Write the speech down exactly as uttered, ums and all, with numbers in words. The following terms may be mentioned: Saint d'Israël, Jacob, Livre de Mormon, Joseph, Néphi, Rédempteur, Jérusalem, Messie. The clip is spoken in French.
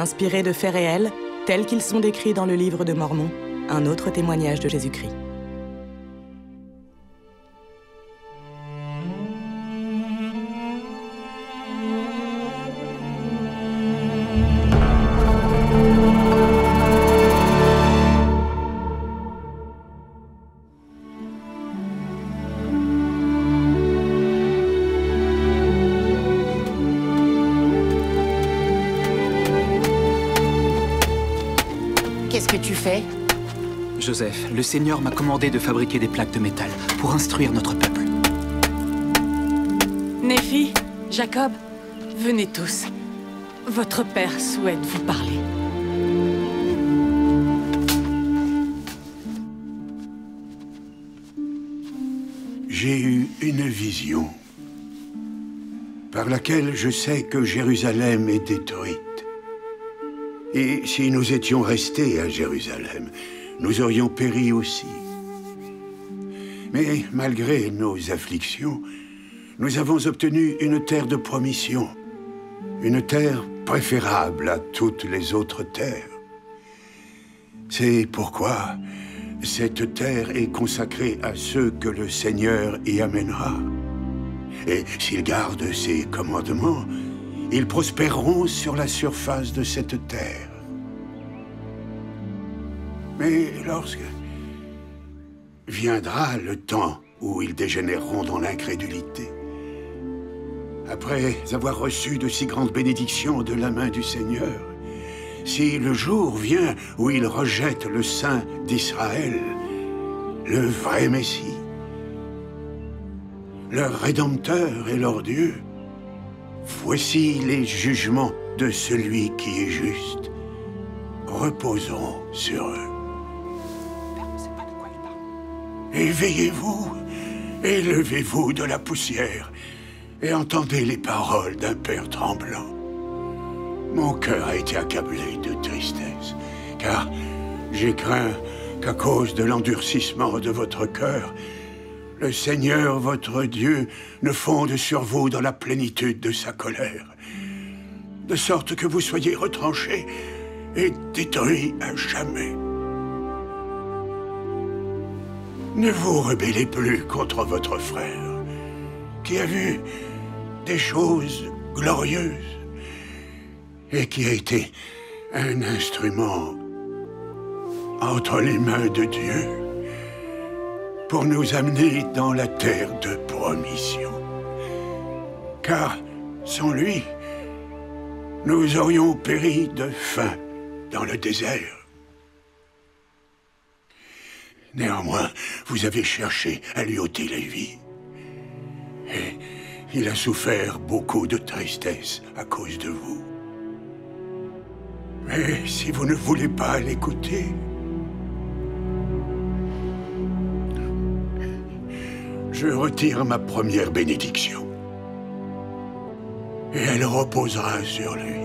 inspirés de faits réels, tels qu'ils sont décrits dans le Livre de Mormon, un autre témoignage de Jésus-Christ. Joseph, le Seigneur m'a commandé de fabriquer des plaques de métal pour instruire notre peuple. Néphi, Jacob, venez tous. Votre père souhaite vous parler. J'ai eu une vision par laquelle je sais que Jérusalem est détruite. Et si nous étions restés à Jérusalem, nous aurions péri aussi. Mais malgré nos afflictions, nous avons obtenu une terre de promission, une terre préférable à toutes les autres terres. C'est pourquoi cette terre est consacrée à ceux que le Seigneur y amènera. Et s'ils gardent ses commandements, ils prospéreront sur la surface de cette terre. Mais lorsque viendra le temps où ils dégénéreront dans l'incrédulité, après avoir reçu de si grandes bénédictions de la main du Seigneur, si le jour vient où ils rejettent le Saint d'Israël, le vrai Messie, leur Rédempteur et leur Dieu, voici les jugements de celui qui est juste. Reposons sur eux. Éveillez-vous, élevez-vous de la poussière et entendez les paroles d'un père tremblant. Mon cœur a été accablé de tristesse, car j'ai craint qu'à cause de l'endurcissement de votre cœur, le Seigneur, votre Dieu, ne fonde sur vous dans la plénitude de sa colère, de sorte que vous soyez retranchés et détruits à jamais. Ne vous rebellez plus contre votre frère, qui a vu des choses glorieuses et qui a été un instrument entre les mains de Dieu pour nous amener dans la terre de promission. Car sans lui, nous aurions péri de faim dans le désert. Néanmoins, vous avez cherché à lui ôter la vie. Et il a souffert beaucoup de tristesse à cause de vous. Mais si vous ne voulez pas l'écouter, je retire ma première bénédiction. Et elle reposera sur lui.